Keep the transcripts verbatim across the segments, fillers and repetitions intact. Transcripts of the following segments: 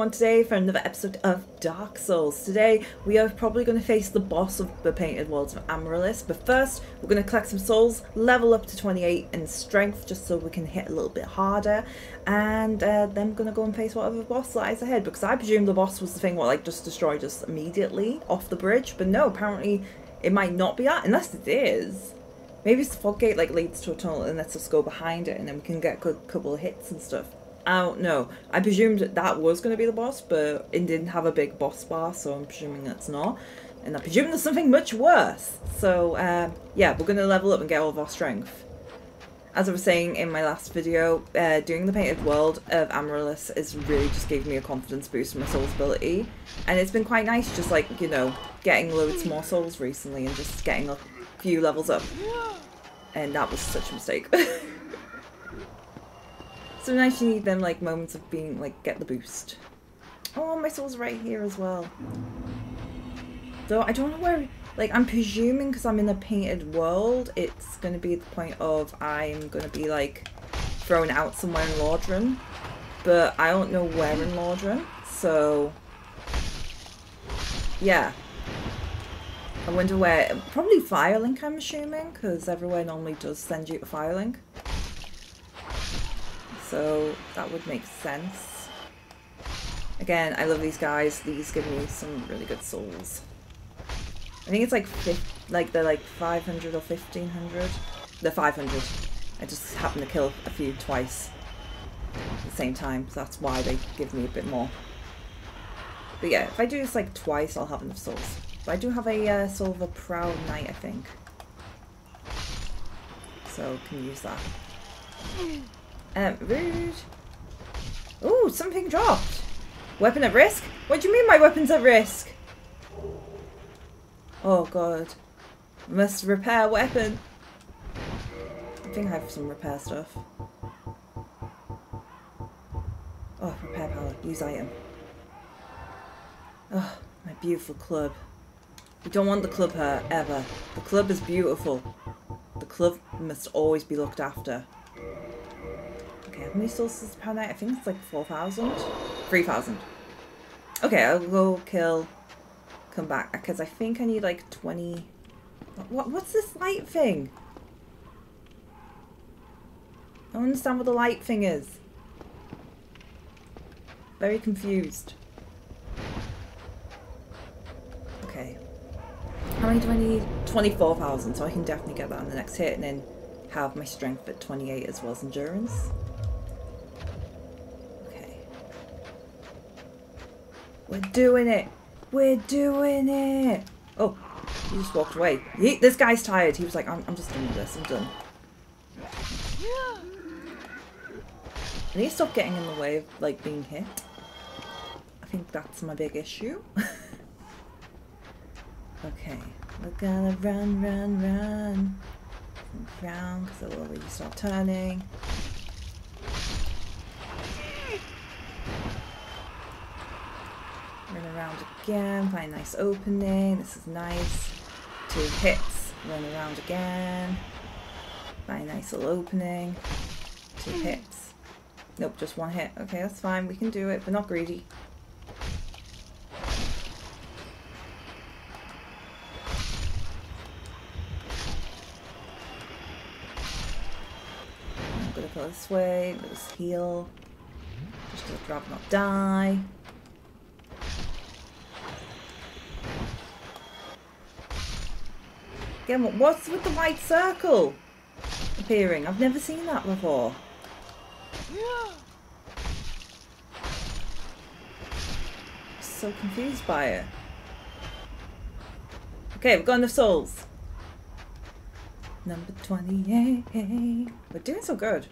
everyone today for another episode of Dark Souls. Today we are probably going to face the boss of the Painted World of Ariamis, but first we're going to collect some souls, level up to twenty-eight in strength just so we can hit a little bit harder, and uh, then we're going to go and face whatever boss lies ahead, because I presume the boss was the thing what like just destroyed us immediately off the bridge, but no, apparently it might not be that, unless it is. Maybe it's the floodgate like leads to a tunnel and lets us go behind it and then we can get a good couple of hits and stuff. I don't know. I presumed that, that was going to be the boss, but it didn't have a big boss bar, so I'm presuming that's not. And I presume there's something much worse. So, uh, yeah, we're going to level up and get all of our strength. As I was saying in my last video, uh, doing the Painted World of Ariamis is really just gave me a confidence boost in my soul's ability. And it's been quite nice just, like, you know, getting loads more souls recently and just getting a few levels up. And that was such a mistake. Sometimes you need them like moments of being like get the boost. Oh, my soul's right here as well. Though I don't know where, like I'm presuming because I'm in a painted world, it's gonna be the point of I'm gonna be like thrown out somewhere in Lordran, but I don't know where in Lordran, so yeah. I wonder where. Probably Firelink, I'm assuming, because everywhere normally does send you to Firelink. So that would make sense. Again, I love these guys. These give me some really good souls. I think it's like like they're like five hundred or fifteen hundred. They're five hundred. I just happened to kill a few twice at the same time. So that's why they give me a bit more. But yeah, if I do this like twice, I'll have enough souls. But I do have a uh, soul of a proud knight, I think. So can use that. Um, rude. Ooh, something dropped. Weapon at risk? What do you mean my weapon's at risk? Oh god. Must repair weapon. I think I have some repair stuff. Oh, repair power. Use item. Oh, my beautiful club. You don't want the club hurt, ever. The club is beautiful. The club must always be looked after. How many souls is per night? I think it's like four thousand? three thousand. Okay, I'll go kill, come back, because I think I need like twenty... What? What's this light thing? I don't understand what the light thing is. Very confused. Okay. How many do I need? twenty-four thousand, so I can definitely get that on the next hit, and then have my strength at twenty-eight as well as endurance. We're doing it! We're doing it! Oh, he just walked away. He, this guy's tired. He was like, I'm, I'm just done with this. I'm done. I need to stop getting in the way of, like, being hit. I think that's my big issue. Okay. We're gonna run, run, run. Round, because it'll already start turning. Around again, find a nice opening. This is nice. Two hits, run around again. Find a nice little opening. Two hits. Nope, just one hit. Okay, that's fine. We can do it. We're not greedy. I'm gonna go this way. Let us heal. Just gonna drop, not die. Again, what's with the white circle appearing? I've never seen that before. So confused by it. Okay, we've got enough souls. Number twenty-eight. We're doing so good.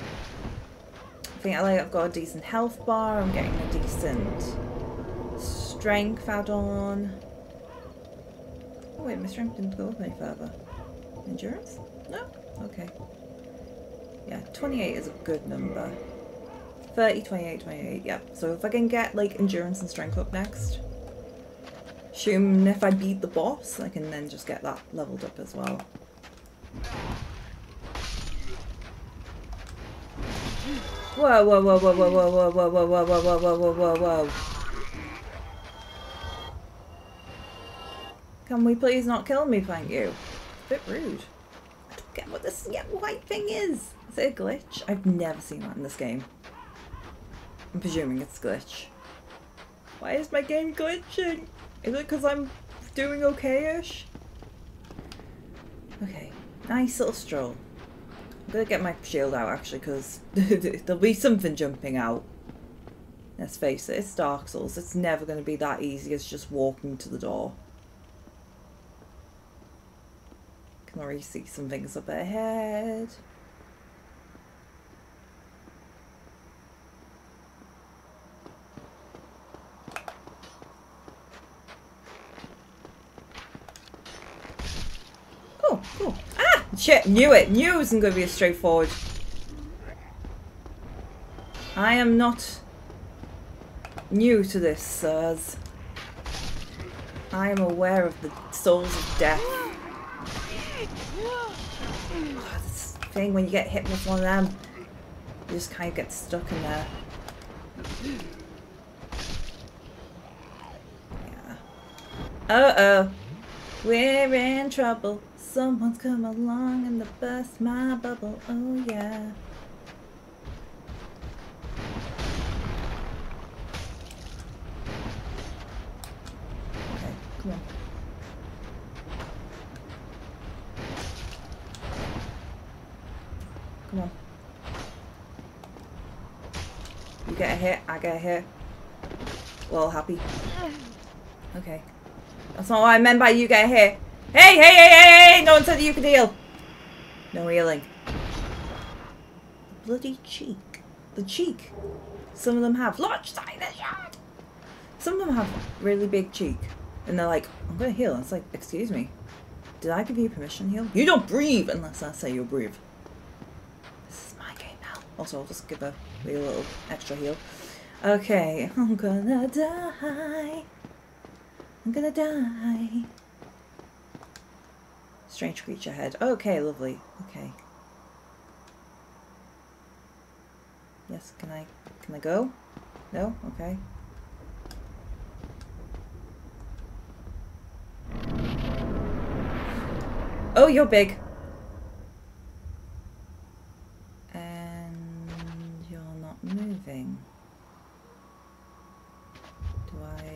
I think I like I've got a decent health bar. I'm getting a decent strength add on. Oh wait, my strength didn't go up any further. Endurance? No? Okay. Yeah, twenty-eight is a good number. thirty, twenty-eight, twenty-eight, yep. So if I can get, like, endurance and strength up next. Assume if I beat the boss, I can then just get that leveled up as well. Whoa, whoa, whoa, whoa, whoa, whoa, whoa, whoa, whoa, whoa, whoa, whoa, whoa, whoa, whoa. Can we please not kill me, thank you? It's a bit rude. I don't get what this white thing is. Is it a glitch? I've never seen that in this game. I'm presuming it's a glitch. Why is my game glitching? Is it because I'm doing okay-ish? Okay, nice little stroll. I'm gonna get my shield out actually because there'll be something jumping out. Let's face it, it's Dark Souls. It's never gonna be that easy as just walking to the door. Can already see some things up ahead. Oh, cool. Ah! Shit, knew it. Knew it wasn't going to be as straightforward. I am not new to this, sirs. I am aware of the souls of death. Oh, this thing when you get hit with one of them, you just kind of get stuck in there. Yeah. Uh-oh. We're in trouble. Someone's come along and they burst my bubble. Oh yeah. Okay, come on. Come on. You get a hit, I get a hit. We're all happy. Okay. That's not what I meant by you get a hit. Hey, hey, hey, hey, hey! No one said you could heal. No healing. Bloody cheek. The cheek. Some of them have large sinus yard. Some of them have really big cheek. And they're like, I'm gonna heal. And it's like, excuse me. Did I give you permission to heal? You don't breathe unless I say you'll breathe. This is my game now. Also, I'll just give a little extra heal. Okay, I'm gonna die. I'm gonna die. Strange creature head. Okay, lovely. Okay. Yes, can I can I go? No? Okay. Oh, you're big. And you're not moving. Do I...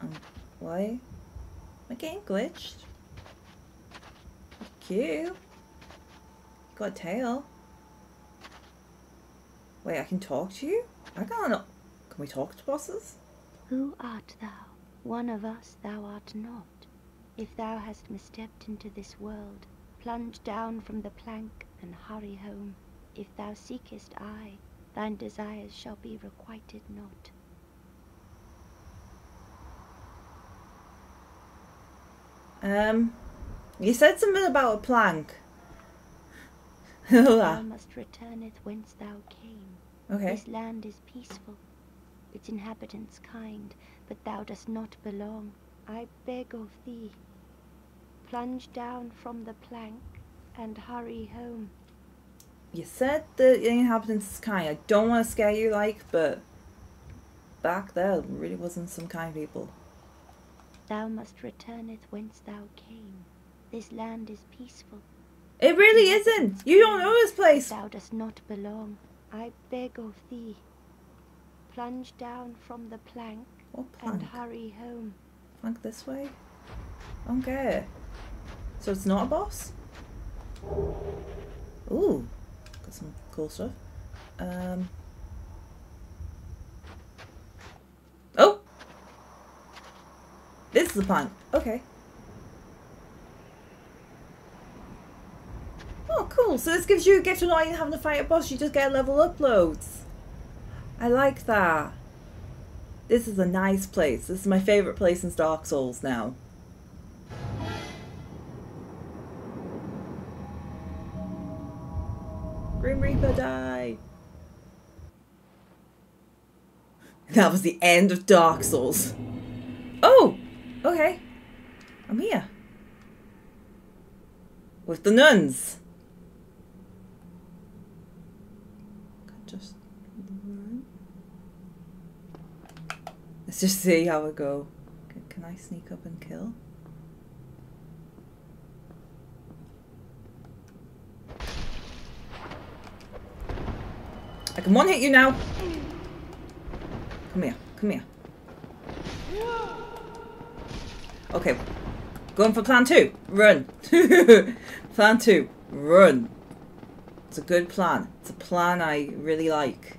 Um, why? My game glitched. Cute. You got a tail. Wait, I can talk to you? I can't. Can we talk to bosses? Who art thou? One of us thou art not. If thou hast misstepped into this world, plunge down from the plank and hurry home. If thou seekest I, thine desires shall be requited not. Um, you said something about a plank. Thou must returneth whence thou came. Okay. This land is peaceful, its inhabitants kind, but thou dost not belong. I beg of thee, plunge down from the plank and hurry home. You said the inhabitants is kind. I don't want to scare you, like, but back there really wasn't some kind people. Thou must returneth whence thou came. This land is peaceful. It really isn't! You don't know this place! Thou dost not belong. I beg of thee. Plunge down from the plank, what plank? And hurry home. Plank this way? Okay. So it's not a boss? Ooh. Got some cool stuff. Um... This is the plank. Okay. Oh, cool. So this gives you a gift of not even having to fight a boss. You just get level uploads. I like that. This is a nice place. This is my favourite place in Dark Souls now. Grim Reaper, die. That was the end of Dark Souls. Oh! Okay, I'm here. With the nuns. just run. Let's just see how it go. Can I sneak up and kill? I can one hit you now. Come here, come here. Okay, going for plan two. Run. Plan two, run. It's a good plan. It's a plan I really like.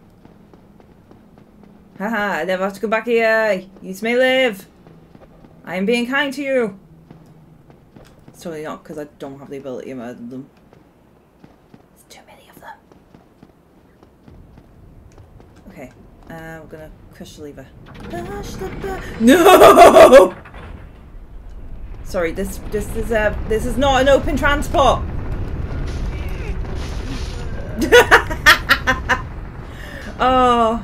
Haha, I never have to go back here. You may live. I am being kind to you. It's totally not because I don't have the ability to murder them. There's too many of them. Okay, uh, we're gonna crush the lever. Crush the lever. No! Sorry, this this is a this is not an open transport. Oh,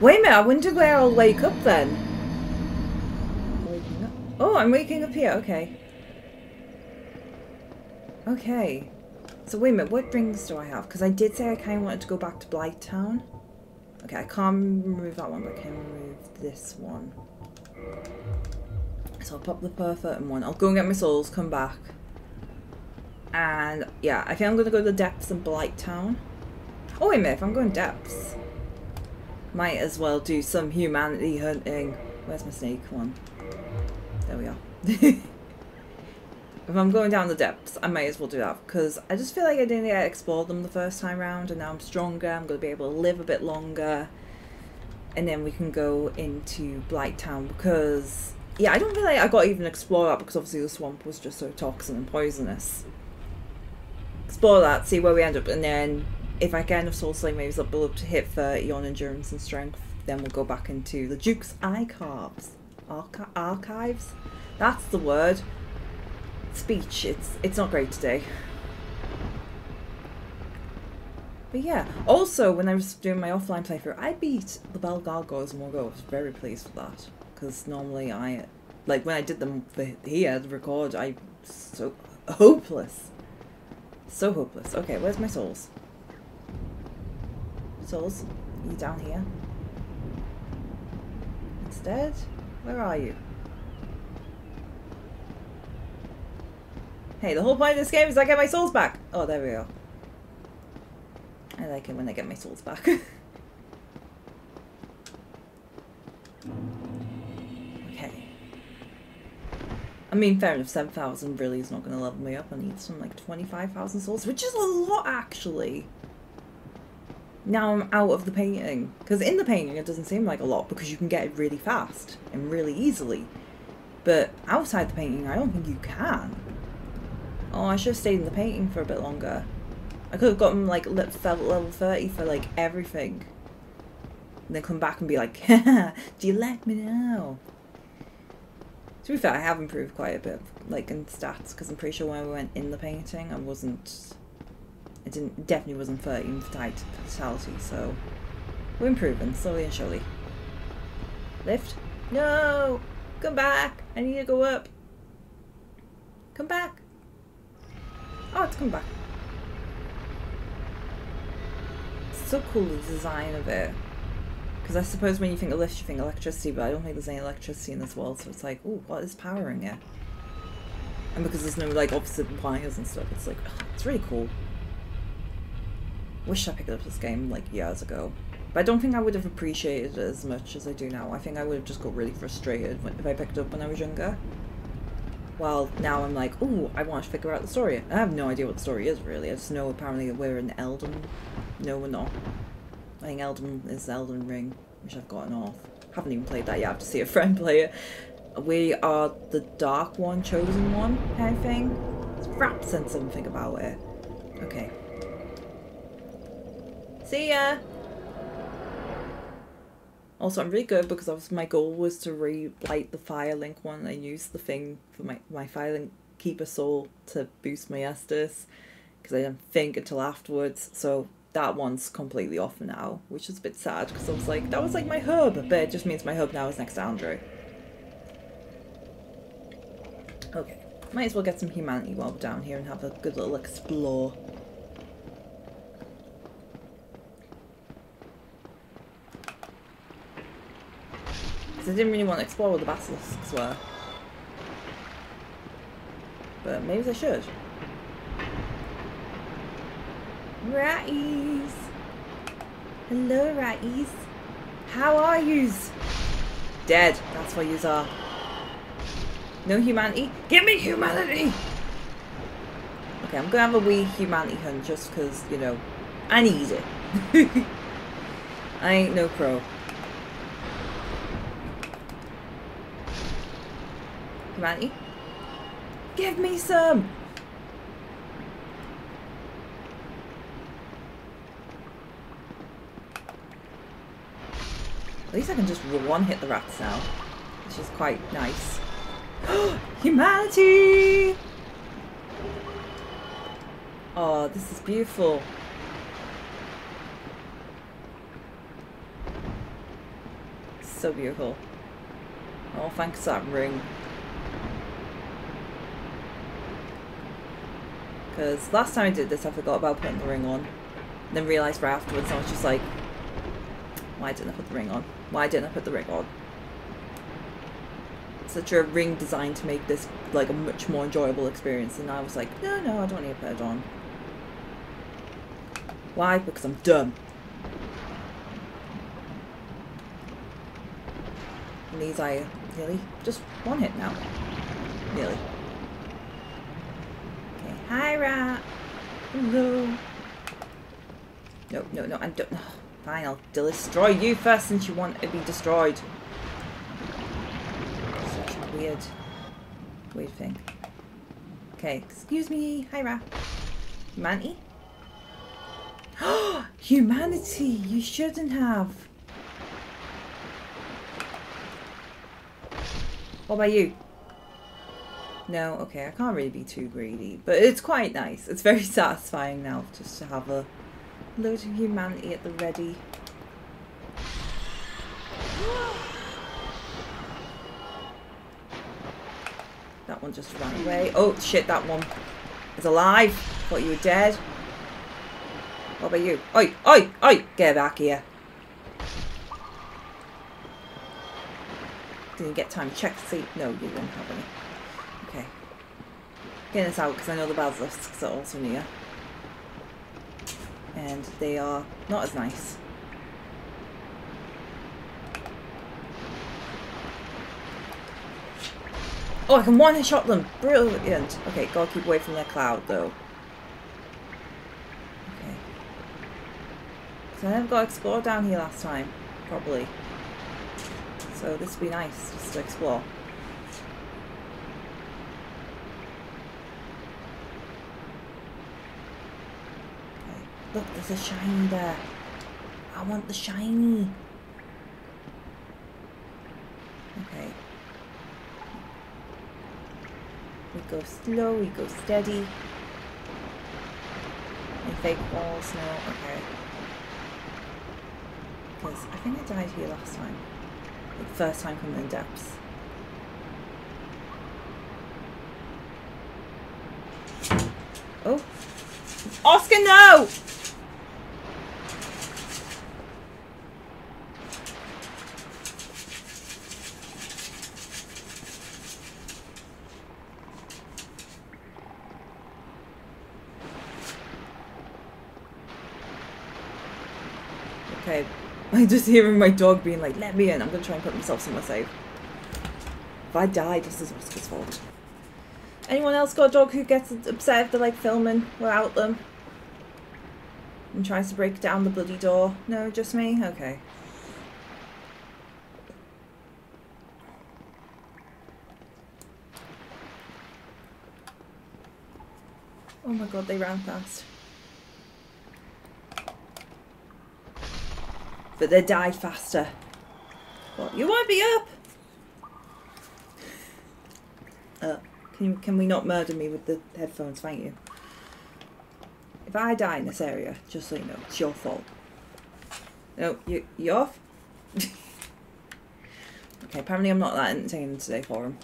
wait a minute! I wonder where I'll wake up then. Oh, I'm waking up here, okay. Okay. So wait a minute, what rings do I have? Because I did say I kind of wanted to go back to Blight Town. Okay, I can't remove that one, but I can remove this one. So I'll pop the perverted one. I'll go and get my souls, come back. And yeah, I think I'm going to go to the depths of Blight Town. Oh wait a minute, if I'm going depths, might as well do some humanity hunting. Where's my snake one? There we are. If I'm going down the depths, I might as well do that because I just feel like I didn't get explored them the first time round, and now I'm stronger. I'm going to be able to live a bit longer, and then we can go into Blight Town because yeah, I don't feel like I got even explore that because obviously the swamp was just so toxic and poisonous. Explore that, see where we end up, and then if I get enough soul sling, maybe I'll build up to hit thirty on endurance and strength. Then we'll go back into the Duke's Archives. Archi archives? That's the word. Speech. It's it's not great today. But yeah. Also, when I was doing my offline playthrough, I beat the Bell Gargoyles in one go. I was very pleased with that. Because normally I... Like, when I did them here, the record, I... So hopeless. So hopeless. Okay, where's my souls? Souls? Are you down here? Instead? Where are you? Hey, the whole point of this game is I get my souls back! Oh, there we go. I like it when I get my souls back. Okay. I mean, fair enough, seven thousand really is not going to level me up. I need some, like, twenty-five thousand souls, which is a lot, actually. Now I'm out of the painting. Because in the painting it doesn't seem like a lot because you can get it really fast and really easily. But outside the painting I don't think you can. Oh, I should have stayed in the painting for a bit longer. I could have gotten like level thirty for like everything. And then come back and be like, do you let me know? To be fair, I have improved quite a bit, like in stats, because I'm pretty sure when I went in the painting I wasn't... It didn't, it definitely wasn't thirteen fatality, so we're improving slowly and surely. Lift? No! Come back! I need to go up! Come back! Oh, it's come back. It's so cool, the design of it. Because I suppose when you think of lift, you think electricity, but I don't think there's any electricity in this world, so it's like, ooh, what is powering it? And because there's no, like, opposite wires and stuff, it's like, oh, it's really cool. Wish I picked up this game like years ago, but I don't think I would have appreciated it as much as I do now. I think I would have just got really frustrated if I picked it up when I was younger. Well, now I'm like, oh, I want to figure out the story. I have no idea what the story is really. I just know apparently we're in Elden. No, we're not. I think Elden is Elden Ring, which I've gotten off. Haven't even played that yet. I have to see a friend play it. We are the Dark One, Chosen One kind of thing. Rap said something about it. Okay. See ya! Also, I'm really good because obviously my goal was to relight the Firelink one. I used the thing for my, my Firelink Keeper Soul to boost my Estus because I didn't think until afterwards. So that one's completely off now, which is a bit sad because I was like, that was like my hub, but it just means my hub now is next to Andrew. Okay, might as well get some humanity while we're down here and have a good little explore. because I didn't really want to explore where the basilisks were. But maybe they should. Righties! Hello, righties! How are yous? Dead, that's what yous are. No humanity? Give me humanity! Okay, I'm gonna have a wee humanity hunt just because, you know, I need it. I ain't no pro. Humanity? Give me some! At least I can just one hit the rats now, which is quite nice. Humanity! Oh, this is beautiful. So beautiful. Oh, thanks for that ring. Because last time I did this, I forgot about putting the ring on. Then realised right afterwards, I was just like, why didn't I put the ring on? Why didn't I put the ring on? Such a ring designed to make this like a much more enjoyable experience, and I was like, no, no, I don't need to put it on. Why? Because I'm dumb. And these I nearly just one hit now. Nearly. Hi, rat. Hello. No, no, no, I don't. Oh, fine, I'll destroy you first since you want to be destroyed. Such a weird, weird thing. Okay, excuse me. Hi, rat. Humanity? Oh, humanity! You shouldn't have. What about you? No, okay, I can't really be too greedy, but it's quite nice. It's very satisfying now just to have a load of humanity at the ready. That one just ran away. Oh shit, that one is alive. Thought you were dead. What about you? Oi, oi, oi! Get back here. Didn't get time to check to see. No, you didn't have any. Getting this out because I know the basilisks are also near, and they are not as nice. Oh, I can one-shot them! Brilliant! Okay, gotta keep away from their cloud though. Okay. So I never got to explore down here last time, probably. So this would be nice just to explore. Look, there's a shiny there. I want the shiny. Okay. We go slow, we go steady. Any fake balls? No, okay. Because I think I died here last time. The first time coming in depths. Oh. Oscar, no! I'm just hearing my dog being like, let me in. I'm going to try and put myself somewhere safe. If I die, this is Oscar's fault. Anyone else got a dog who gets upset if they're like filming without them? And tries to break down the bloody door? No, just me? Okay. Oh my god, they ran fast. But they died faster. What? You won't be up! Uh, can, you, can we not murder me with the headphones? Thank you. If I die in this area, just so you know, it's your fault. No, you, you off? Okay, apparently I'm not that entertaining today for him.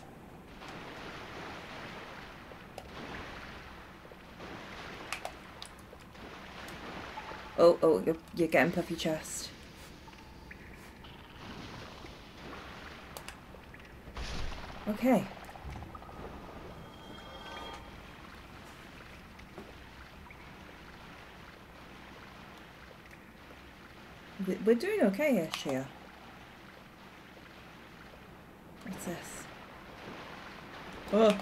Oh, oh, you're, you're getting puffy chest. Okay. We're doing okay here, Shia. What's this? Oh!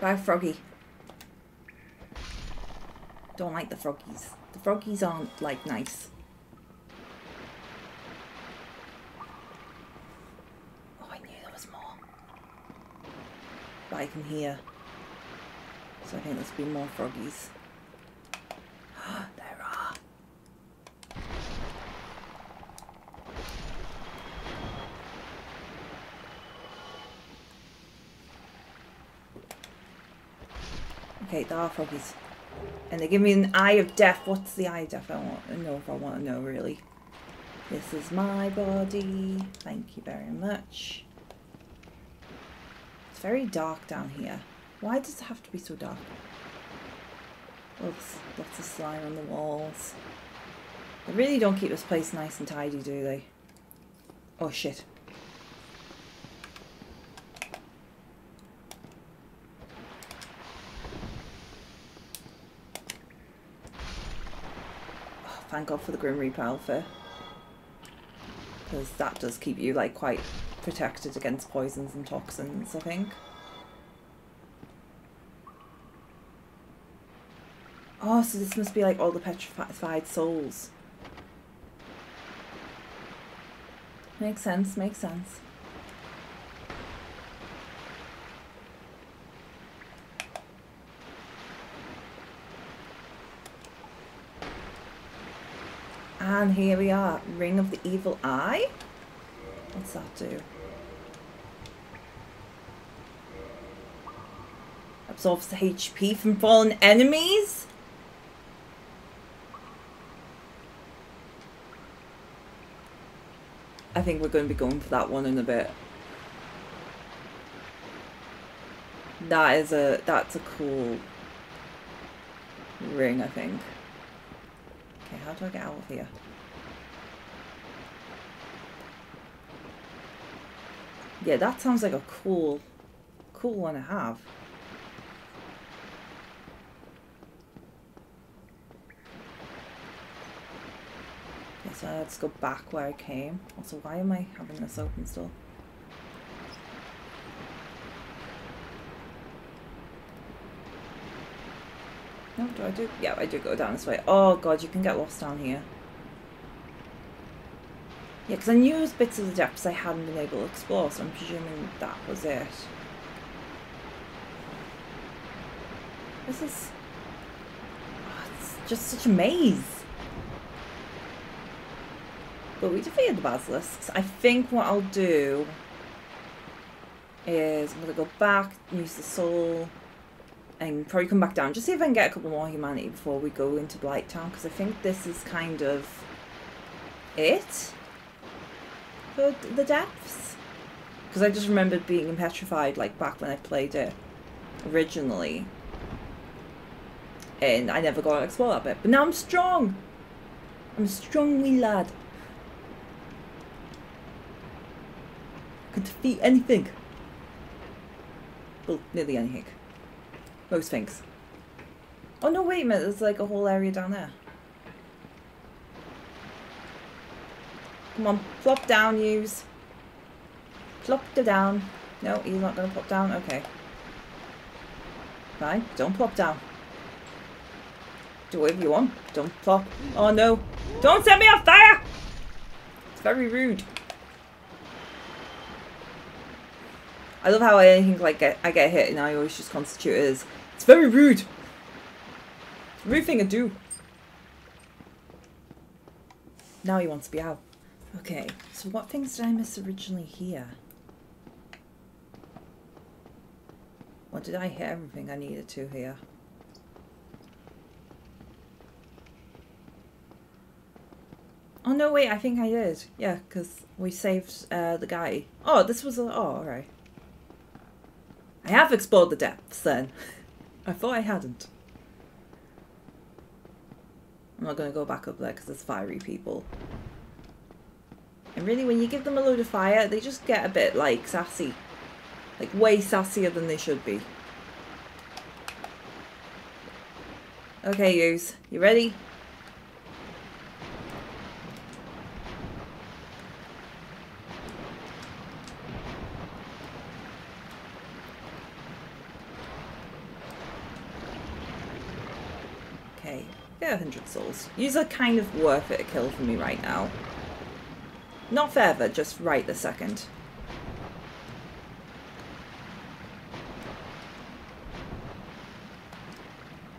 Bye, Froggy. Don't like the Froggies. The Froggies aren't, like, nice. Oh, I knew there was more. But I can hear. So I think there's been more Froggies. Okay, there are Froggies. And they give me an Eye of Death. What's the Eye of Death? I want to know if I want to know, really. This is my body. Thank you very much. It's very dark down here. Why does it have to be so dark? Well, there's lots of slime on the walls. They really don't keep this place nice and tidy, do they? Oh, shit. Thank God for the Grim Reaper Alpha, because that does keep you like quite protected against poisons and toxins, I think. Oh, so this must be like all the petrified souls. Makes sense, makes sense. And here we are, Ring of the Evil Eye. What's that do? Absorbs the H P from fallen enemies? I think we're going to be going for that one in a bit. That is a, that's a cool ring, I think. Okay, how do I get out of here? Yeah, that sounds like a cool, cool one to have. Okay, so let's go back where I came. Also, why am I having this open still? No, do I do? Yeah, I do go down this way. Oh god, you can get lost down here. Yeah, because I knew there was bits of the depths I hadn't been able to explore, so I'm presuming that was it. This is... Oh, it's just such a maze. But we defeated the basilisks. I think what I'll do is I'm going to go back and use the soul and probably come back down, just see if I can get a couple more humanity before we go into Blight Town, because I think this is kind of it for the depths. Because I just remembered being petrified, like, back when I played it originally. And I never got to explore that bit. But now I'm strong! I'm a strong wee lad. Could defeat anything. Well, nearly anything. Most things. Oh no, wait a minute, there's like a whole area down there. Come on, plop down, yous. Plop her down. No, he's not going to plop down, okay. Fine, don't plop down. Do whatever you want, don't plop. Oh no, don't set me on fire! It's very rude. I love how I anything like get, I get hit and I always just constitute it as it's very rude. It's a rude thing to do. Now he wants to be out. Okay, so what things did I miss originally here? Or did I hit everything I needed to here? Oh no, wait, I think I did. Yeah, because we saved uh, the guy. Oh, this was a... Oh, alright. I have explored the depths then. I thought I hadn't. I'm not going to go back up there because there's fiery people. And really, when you give them a load of fire, they just get a bit, like, sassy. Like, way sassier than they should be. Okay, yous. You ready? Okay. Yeah, one hundred souls. Yous are kind of worth it a kill for me right now. Not forever, just right this second.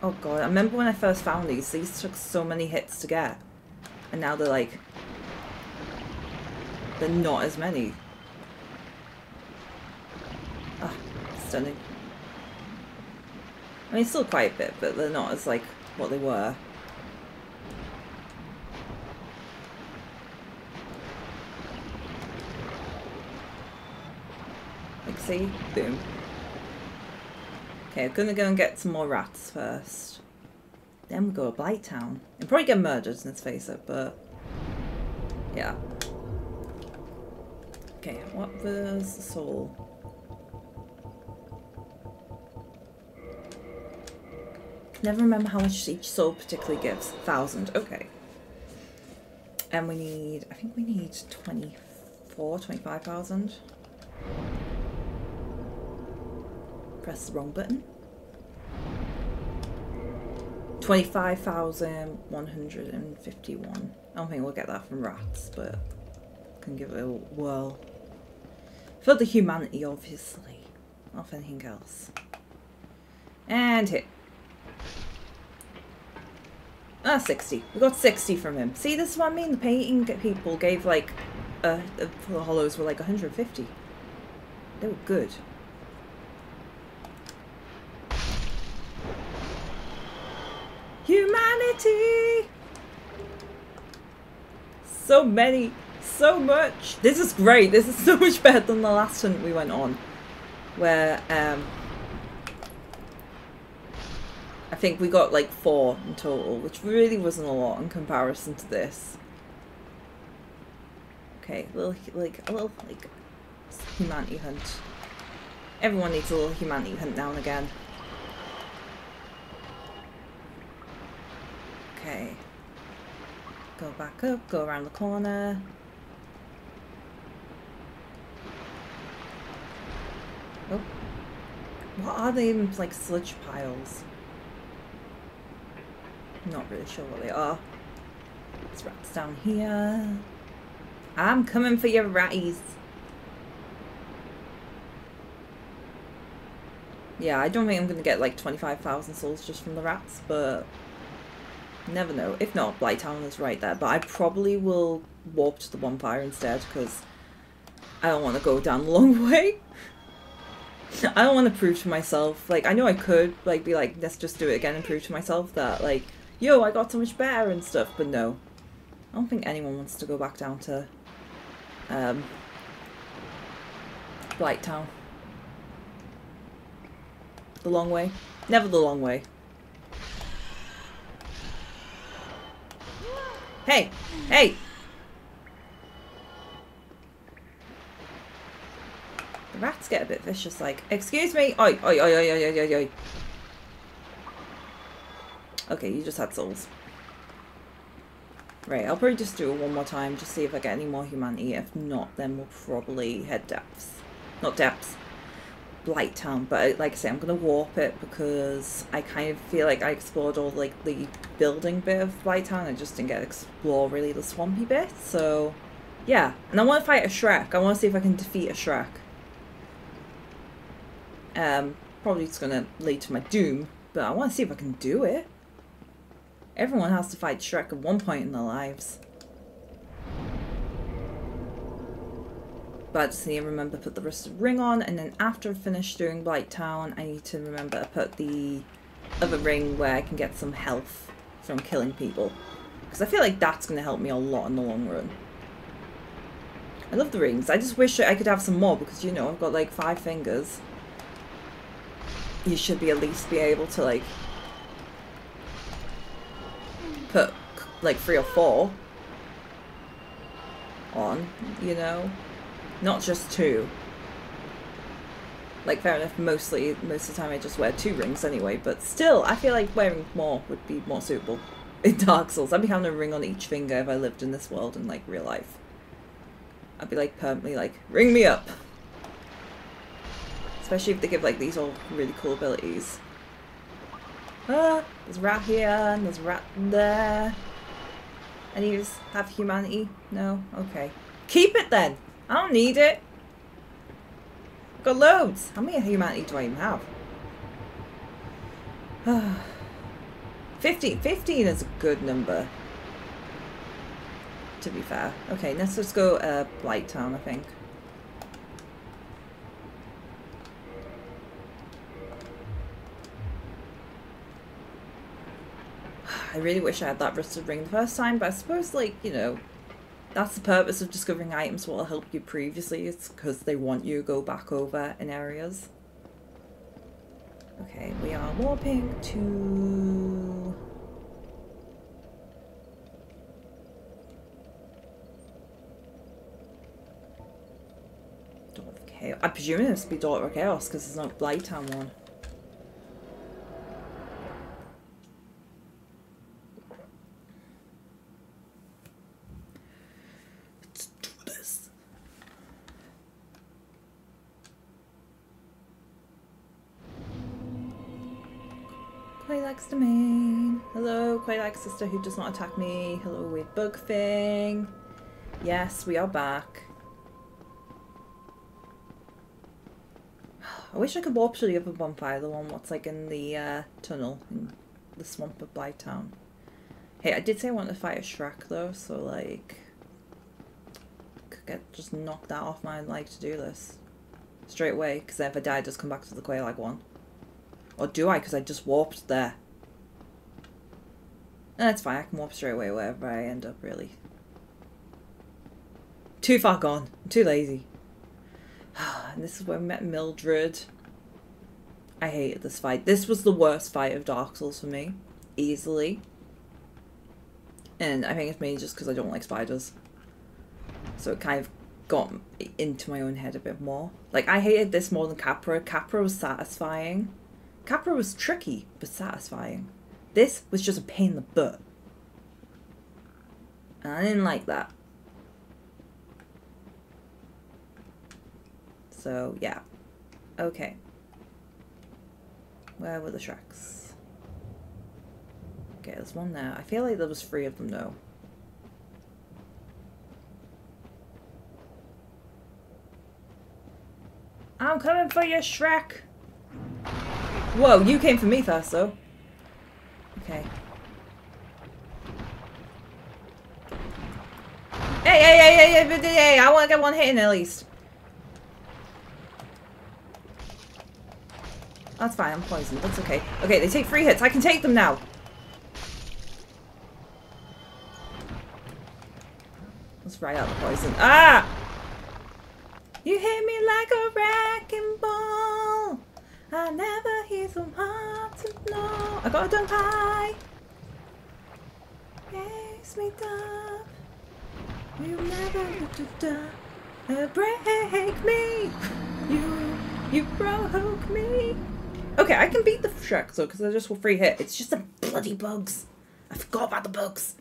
Oh god, I remember when I first found these, these took so many hits to get. And now they're like... they're not as many. Ah, stunning. I mean, still quite a bit, but they're not as, like, what they were. See? Boom. Okay, I'm gonna go and get some more rats first. Then we'll go to Blight Town. And probably get murdered, let's face it, but... yeah. Okay, what was the soul? Never remember how much each soul particularly gives. Thousand, okay. And we need... I think we need twenty-four, twenty-five thousand. Press the wrong button. twenty-five thousand one hundred fifty-one. I don't think we'll get that from rats, but can give it a whirl. For the humanity, obviously. Not for anything else. And hit. Ah, sixty. We got sixty from him. See, this is what I mean. The painting people gave, like, uh, for the hollows were like one hundred fifty. They were good. Humanity! So many, so much. This is great. This is so much better than the last hunt we went on, where um, I think we got like four in total, which really wasn't a lot in comparison to this. Okay, a little like a little like humanity hunt. Everyone needs a little humanity hunt now and again. Okay, go back up, go around the corner. Oh, what are they even, like, sludge piles? Not really sure what they are. There's rats down here. I'm coming for your ratties. Yeah, I don't think I'm gonna get like twenty-five thousand souls just from the rats, but... never know. If not, Blight Town is right there, but I probably will warp to the bonfire instead because I don't want to go down the long way. I don't want to prove to myself, like, I know I could, like, be like, let's just do it again and prove to myself that, like, yo, I got so much better and stuff, but no. I don't think anyone wants to go back down to um, Blight Town. The long way. Never the long way. Hey! Hey! The rats get a bit vicious, like, excuse me! Oi! Oi! Oi! Oi! Oi! Oi! Oi! Okay, you just had souls. Right, I'll probably just do it one more time, just see if I get any more humanity. If not, then we'll probably head depths. Not depths. Blight Town, but like I say, I'm gonna warp it because I kind of feel like I explored all like the building bit of Blight Town. I just didn't get to explore really the swampy bit, so yeah. And I want to fight a Shrek. I want to see if I can defeat a Shrek. Um, probably it's gonna lead to my doom, but I want to see if I can do it. Everyone has to fight Shrek at one point in their lives. But I just need to remember to put the rusted ring on, and then after I finish doing Blight Town, I need to remember to put the other ring where I can get some health from killing people. Because I feel like that's going to help me a lot in the long run. I love the rings. I just wish I could have some more because, you know, I've got like five fingers. You should be at least be able to like put like three or four. on, you know? Not just two. Like, fair enough, mostly, most of the time I just wear two rings anyway, but still, I feel like wearing more would be more suitable in Dark Souls. I'd be having a ring on each finger if I lived in this world in, like, real life. I'd be, like, permanently, like, ring me up! Especially if they give, like, these all really cool abilities. Ah, there's a rat here, and there's a rat there. Any of us have humanity? No? Okay. Keep it then! I don't need it! I've got loads! How many humanity do I even have? fifteen! fifteen is a good number. To be fair. Okay, let's just go uh, Blight Town, I think. I really wish I had that rusted ring the first time, but I suppose, like, you know, that's the purpose of discovering items what will help you previously. It's because they want you to go back over in areas. Okay, we are warping to... Daughter of Chaos. I presume it must be Daughter of Chaos because there's no Blight Town one. Quailag's domain. Hello, Quailag sister who does not attack me. Hello, weird bug thing. Yes, we are back. I wish I could warp to the other bonfire, the one what's like in the uh, tunnel in the swamp of Blight Town. Hey, I did say I want to fight a Shrek though, so like, could get just knock that off my like to-do list straight away. Because if I die, I just come back to the Quailag one. Or do I? Because I just warped there. No, that's fine. I can warp straight away wherever I end up, really. Too far gone. I'm too lazy. And this is where we met Mildred. I hated this fight. This was the worst fight of Dark Souls for me. Easily. And I think it's mainly just because I don't like spiders. So it kind of got into my own head a bit more. Like, I hated this more than Capra. Capra was satisfying. Capra was tricky, but satisfying. This was just a pain in the butt. And I didn't like that. So, yeah. Okay. Where were the Shreks? Okay, there's one there. I feel like there was three of them, though. I'm coming for you, Shrek! Whoa, you came for me first, though. Okay. Hey, hey, hey, hey, hey, hey, hey, I want to get one hit in at least. That's fine, I'm poisoned. That's okay. Okay, they take three hits. I can take them now. Let's ride out the poison. Ah! You hit me like a wrecking ball. I never hear so hard to know. I got a dunk high. Raise me up. You never do break me. You you broke me. Okay, I can beat the Shrek though because they're just for free hit. It's just the bloody bugs. I forgot about the bugs.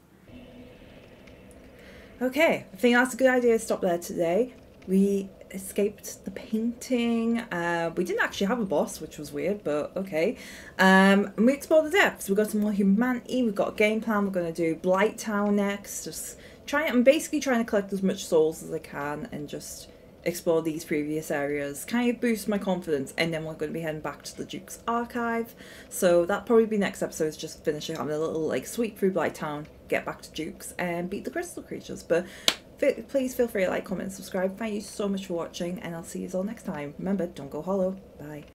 Okay, I think that's a good idea to stop there today. We escaped the painting. Uh, we didn't actually have a boss, which was weird, but okay. Um, and we explored the depths. We got some more humanity. We've got a game plan. We're going to do Blight Town next. Just try. I'm basically trying to collect as much souls as I can and just explore these previous areas. Kind of boost my confidence, and then we're going to be heading back to the Duke's Archive. So that'll probably be next episode. Is just finishing having a little like sweep through Blight Town, get back to Duke's, and beat the crystal creatures. But please feel free to like, comment, and subscribe. Thank you so much for watching, and I'll see you all next time. Remember, don't go hollow. Bye.